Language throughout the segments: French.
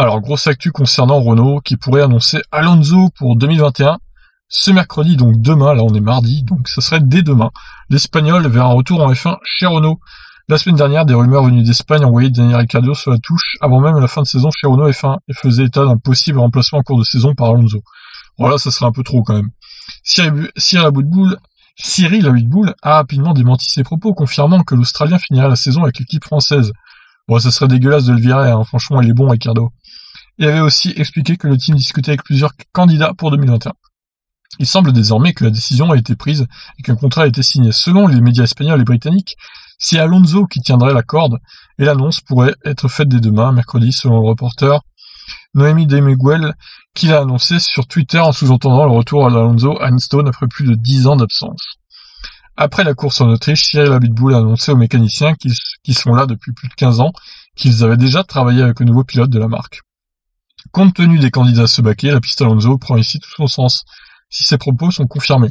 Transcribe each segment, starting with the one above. Alors, grosse actu concernant Renault qui pourrait annoncer Alonso pour 2021. Ce mercredi, donc demain, là on est mardi, donc ça serait dès demain. L'Espagnol vers un retour en F1 chez Renault. La semaine dernière, des rumeurs venues d'Espagne envoyaient Daniel Ricciardo sur la touche avant même la fin de saison chez Renault F1 et faisaient état d'un possible remplacement en cours de saison par Alonso. Voilà, ça serait un peu trop quand même. Cyril Abiteboul a rapidement démenti ses propos, confirmant que l'Australien finira la saison avec l'équipe française. Bon, ça serait dégueulasse de le virer, hein. Franchement, il est bon, Ricciardo. Il avait aussi expliqué que le team discutait avec plusieurs candidats pour 2021. Il semble désormais que la décision a été prise et qu'un contrat a été signé. Selon les médias espagnols et britanniques, c'est Alonso qui tiendrait la corde et l'annonce pourrait être faite dès demain, mercredi, selon le reporter Noémie Demeguel, qui l'a annoncé sur Twitter en sous-entendant le retour d'Alonso à Enstone après plus de 10 ans d'absence. Après la course en Autriche, Cyril Abiteboul a annoncé aux mécaniciens qui sont là depuis plus de 15 ans qu'ils avaient déjà travaillé avec le nouveau pilote de la marque. Compte tenu des candidats à se baquer, la piste Alonso prend ici tout son sens, si ses propos sont confirmés.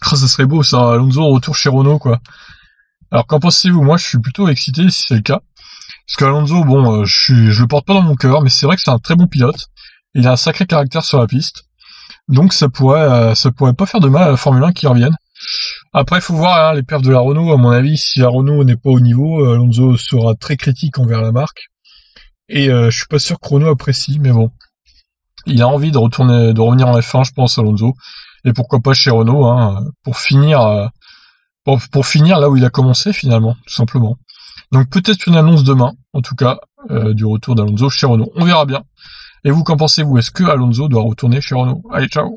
Ah, ça serait beau ça, Alonso retour chez Renault quoi. Alors qu'en pensez-vous? Moi je suis plutôt excité si c'est le cas. Parce qu'Alonso, bon, je le porte pas dans mon cœur, mais c'est vrai que c'est un très bon pilote. Il a un sacré caractère sur la piste. Donc ça pourrait pas faire de mal à la Formule 1 qui revienne. Après, faut voir hein, les perfs de la Renault. À mon avis, si la Renault n'est pas au niveau, Alonso sera très critique envers la marque. Et je suis pas sûr que Renault apprécie, mais bon, il a envie de revenir en F1, je pense, Alonso. Et pourquoi pas chez Renault, hein, pour finir là où il a commencé finalement, tout simplement. Donc peut-être une annonce demain, en tout cas, du retour d'Alonso chez Renault. On verra bien. Et vous, qu'en pensez-vous? Est-ce que Alonso doit retourner chez Renault? Allez, ciao!